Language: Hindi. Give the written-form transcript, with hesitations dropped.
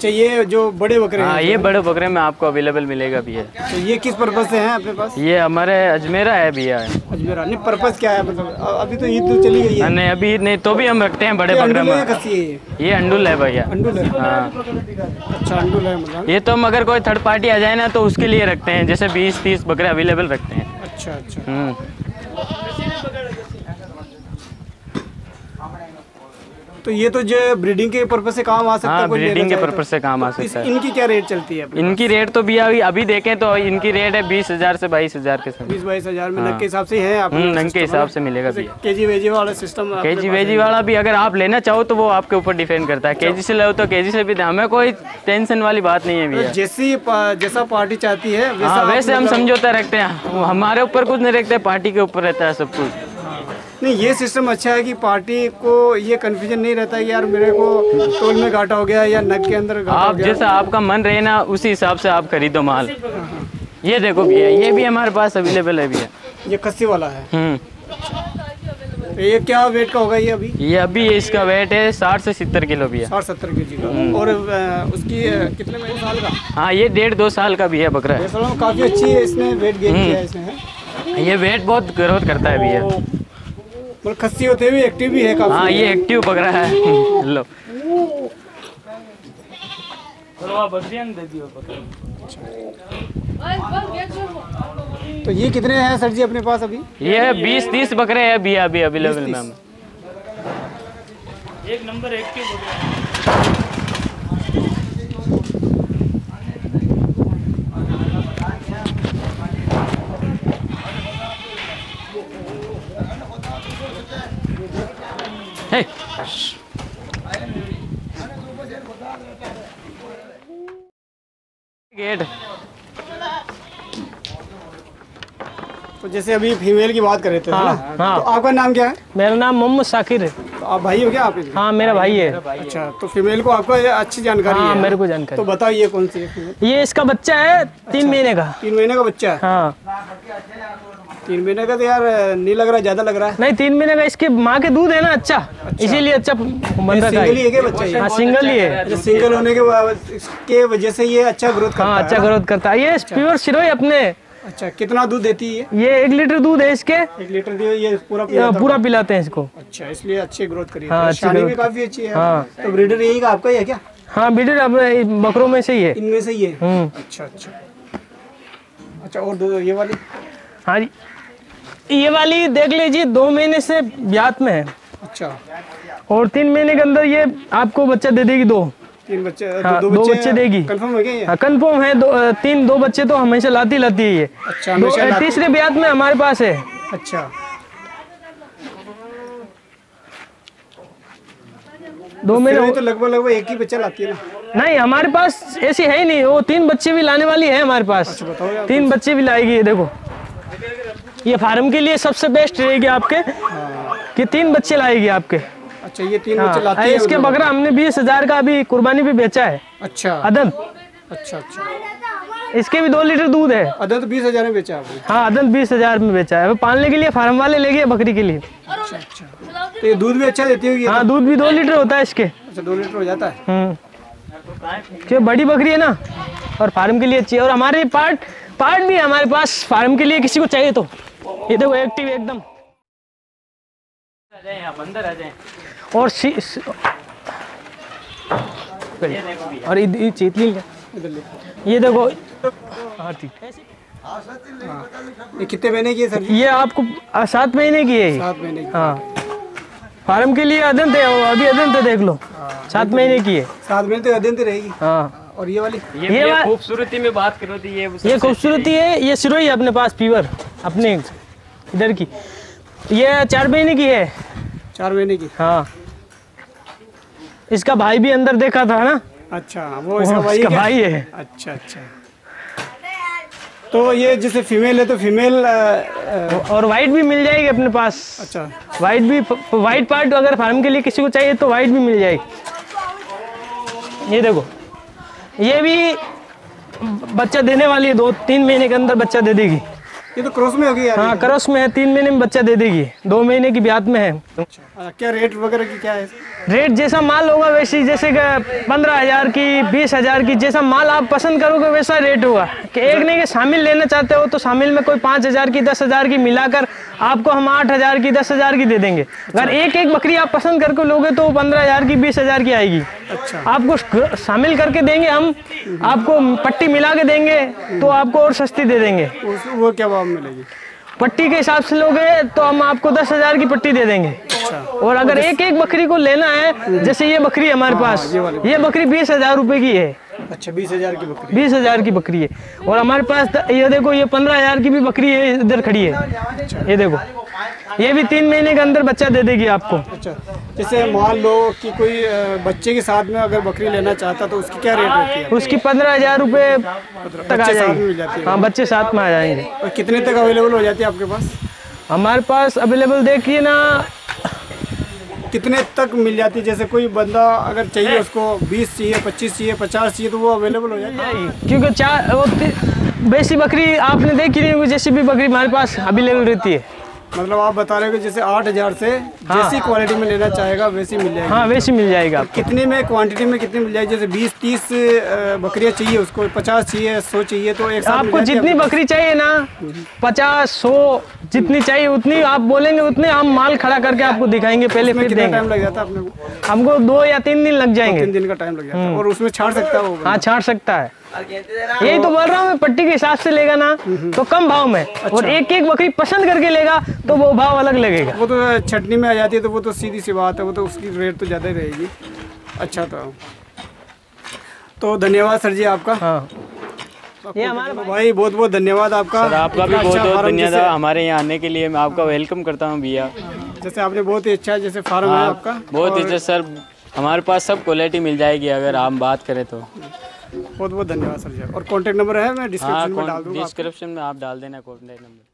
अच्छा ये जो बड़े बकरे हैं, ये बड़े बकरे में आपको अवेलेबल मिलेगा भैया। तो ये किस पर्पज से हैं आपके पास? ये हमारे अजमेरा है भैया। अजमेरा नहीं, पर्पज क्या है मतलब? अभी तो ईद तो चली गई है। नहीं अभी नहीं, तो भी हम रखते हैं बड़े बकरे में। ये अंडुल है भैया। अंडुल है? हाँ। अच्छा अंडुल है मतलब। ये तो हम अगर कोई थर्ड पार्टी आ जाए ना तो उसके लिए रखते हैं, जैसे 20-30 बकरे अवेलेबल रखते हैं। अच्छा अच्छा। तो ये तो जो ब्रीडिंग के पर्पज से काम आ सकता है। ब्रीडिंग के पर्पज से काम आ सकता है। इनकी क्या रेट चलती है? इनकी रेट तो भैया अभी देखें तो इनकी रेट है 20,000 से 22,000 के साथ। 20-22 हज़ार में नग के हिसाब से है। आप नग के हिसाब से मिलेगा भैया। केजी वेजी वाला सिस्टम, केजी वेजी वाला भी अगर आप लेना चाहो तो वो आपके ऊपर डिपेंड करता है। केजी से लो तो केजी से भी, हमें कोई टेंशन वाली बात नहीं है भैया। जैसी जैसा पार्टी चाहती है वैसे हम समझौता रखते हैं, हमारे ऊपर कुछ नहीं रखते, पार्टी के ऊपर रहता है सब कुछ। नहीं ये सिस्टम अच्छा है कि पार्टी को ये कन्फ्यूजन नहीं रहता है यार मेरे को तोल में घाटा हो गया या नग के अंदर घाटा हो गया। जैसा आपका मन रहे ना उसी हिसाब से आप खरीदो माल। ये देखो भैया ये भी हमारे पास अवेलेबल है भैया। ये खस्सी वाला है। ये क्या वेट का होगा ये अभी? ये अभी इसका वेट है 60 से 70 किलो भैया। 60-70 के जी का। और उसकी कितने महीने साल का? हाँ ये 1.5-2 साल का भी है बकरा। काफ़ी अच्छी है, इसमें वेट गेन किया है इसने। ये वेट बहुत ग्रोथ करता है भैया। खस्सी होते हुए एक्टिव भी है काफी। हाँ ये एक्टिव बकरा है। लो तो ये कितने हैं सर जी अपने पास अभी? ये 20-30 बकरे हैं अभी अभी अवेलेबल में। एक नंबर एक्टिव बकरा। गेट तो जैसे अभी फीमेल की बात कर रहे थे। हाँ, हाँ। तो आपका नाम क्या है? मेरा नाम मोहम्मद शाकिर है। तो आप भाई हो क्या आप? हाँ मेरा भाई है। अच्छा तो फीमेल को आपको अच्छी जानकारी है? हाँ मेरे को जानकारी। तो बताओ ये कौन सी है? ये इसका बच्चा है 3 महीने का। 3 महीने का बच्चा है। हाँ 3 महीने का। तो यार नहीं लग रहा ज्यादा लग रहा है। नहीं 3 महीने का, इसके माँ के दूध है ना। अच्छा, अच्छा। इसीलिए अच्छा बन रहा है। सिंगल ही है। सिंगल होने के वजह से ये अच्छा ग्रोथ करता है। अच्छा ग्रोथ करता है। ये प्योर सिरोही अपने। अच्छा कितना दूध देती है ये? 1 लीटर दूध है इसके। 1 लीटर दूध ये पूरा पिलाते हैं इसको। अच्छा इसलिए अच्छी ग्रोथ करी है। शादी भी काफी अच्छी है। तो ब्रीडर यही का आपका ही है क्या? हाँ ब्रीडर बकरों में से ही है, इनमें से ही है। अच्छा अच्छा अच्छा। और ये वाली? हाँ ये वाली देख लीजिए 2 महीने से ब्यात में है। अच्छा। और 3 महीने के अंदर ये आपको बच्चा दे देगी। 2-3 बच्चे। हाँ, 2 बच्चे देगी। कंफर्म हो गया ये? कंफर्म है। 3-2 बच्चे तो हमेशा लाती है ये। अच्छा, हमेशा 3रे ब्यात में हमारे पास है। अच्छा 2 महीने तो लगभग एक ही बच्चा लाती है ना? नहीं हमारे पास ऐसी है ही नहीं, वो 3 बच्चे भी लाने वाली है हमारे पास। 3 बच्चे भी लाएगी ये। देखो ये फार्म के लिए सबसे बेस्ट रहेगी आपके। हाँ। कि 3 बच्चे लाएगी आपके। अच्छा ये 3 बच्चे लाती है। इसके बकरा हमने 20,000 का अभी कुर्बानी भी बेचा है। अच्छा अदन। अच्छा अच्छा। इसके भी 2 लीटर दूध है। अदन तो 20,000 में बेचा है। हाँ अदन 20,000 में बेचा है। पालने के लिए फार्म वाले ले गए बकरी के लिए। अच्छा अच्छा। तो ये दूध भी अच्छा देती होगी? हाँ दूध भी 2 लीटर होता है इसके। अच्छा 2 लीटर हो जाता है। बड़ी बकरी है ना और फार्म के लिए अच्छी है। और हमारे पार्ट भी हमारे पास फार्म के लिए किसी को चाहिए तो। ये देखो एक्टिव एकदम। अंदर आ जाए। और इधर चीत लीजिए। ये देखो। हाँ ठीक। ये कितने महीने की है सर? ये आपको 7 महीने की है। 7 महीने की। हाँ फार्म के लिए अदंत है अभी। अदंत देख लो 7 महीने की है। 7 महीने तो अदंत रहेगी। हाँ। और ये वाली ये खूबसूरती में बात करो तो ये खूबसूरती है। ये सिरोही अपने पास पीवर अपने इधर की। ये 4 महीने की है। 4 महीने की। हाँ इसका भाई भी अंदर देखा था ना। अच्छा वो इसका भाई है। अच्छा अच्छा। तो ये जैसे फीमेल है तो फीमेल और वाइट भी मिल जाएगी अपने पास। अच्छा वाइट भी, वाइट पार्ट अगर फार्म के लिए किसी को चाहिए तो वाइट भी मिल जाएगी। ये देखो ये भी बच्चा देने वाली है। 2-3 महीने के अंदर बच्चा दे देगी। ये तो क्रॉस में होगी यार। हाँ क्रॉस में है, 3 महीने में बच्चा दे देगी, 2 महीने की ब्यात में है। क्या रेट वगैरह की क्या है? रेट जैसा माल होगा वैसी, जैसे 15,000 की 20,000 की, जैसा माल आप पसंद करोगे वैसा रेट होगा। कि एक नहीं के शामिल लेना चाहते हो तो शामिल में कोई 5,000 की 10,000 की मिलाकर आपको हम 8,000 की 10,000 की दे देंगे। अगर एक एक बकरी आप पसंद करके लोगे तो 15,000 की 20,000 की आएगी। अच्छा। आपको शामिल करके देंगे हम, आपको पट्टी मिला के देंगे तो आपको और सस्ती दे देंगे। वो क्या भाव मिलेगी? पट्टी के हिसाब से लोगे तो हम आपको 10,000 की पट्टी दे देंगे। अच्छा। और अगर एक एक बकरी को लेना है, जैसे ये बकरी हमारे पास, ये बकरी 20,000 रुपए की है। अच्छा, 20,000 की बकरी, 20,000 की बकरी है। और हमारे पास ये देखो, ये 15,000 की भी बकरी है, इधर खड़ी है, ये देखो, ये भी 3 महीने के अंदर बच्चा दे देगी आपको। अच्छा, जैसे मान लो कि कोई बच्चे के साथ में अगर बकरी लेना चाहता तो उसकी क्या रेट होती है? उसकी 15,000 रुपए तक आ जाएगी। हाँ, बच्चे साथ में आ जाएंगे। और कितने तक अवेलेबल हो जाती है आपके पास? हमारे पास अवेलेबल देखिए ना, कितने तक मिल जाती है? जैसे कोई बंदा अगर चाहिए, उसको 20 चाहिए, 25 चाहिए, 50 चाहिए, तो वो अवेलेबल हो जाएगी। क्योंकि वैसी बकरी आपने देखी नहीं, जैसी भी बकरी हमारे पास अवेलेबल रहती है। मतलब आप बता रहे हो जैसे 8,000 से जैसी क्वालिटी में लेना चाहेगा वैसी मिल जाएगी। हाँ, वैसी मिल जाएगा। कितने में क्वांटिटी में कितनी मिल जाएगी? जैसे 20-30 बकरियां चाहिए उसको, 50 चाहिए, 100 चाहिए, तो एक साथ आपको जितनी बकरी चाहिए ना, 50-100 जितनी चाहिए उतनी आप बोलेंगे, उतने हम माल खड़ा करके आपको दिखाएंगे। पहले कितना टाइम लग जाता है हमको? 2 या 3 दिन लग जाएंगे। 3 दिन का टाइम लग जाता है। और उसमें छाट सकता है वो? हाँ, छाट सकता है। यही तो बोल रहा हूँ मैं, पट्टी के हिसाब से लेगा ना तो कम भाव में। अच्छा। और एक एक बकरी पसंद करके लेगा तो वो भाव अलग लगेगा। वो तो छटनी में आ जाती है, तो वो तो सीधी सी बात है, वो तो उसकी रेट तो ज्यादा ही रहेगी। अच्छा, तो धन्यवाद सर जी आपका। हाँ। ये हमारे भाई, बहुत बहुत धन्यवाद आपका। आपका भी बहुत बहुत धन्यवाद हमारे यहाँ आने के लिए। मैं आपका वेलकम करता हूँ भैया। जैसे आपने बहुत ही अच्छा जैसे फार्म है आपका, बहुत अच्छा सर। हमारे पास सब क्वालिटी मिल जाएगी अगर आप बात करें तो। बहुत बहुत धन्यवाद सर जी। और कॉन्टैक्ट नंबर है, मैं डिस्क्रिप्शन में डाल दूँगा। डिस्क्रिप्शन में आप डाल देना कॉन्टैक्ट नंबर।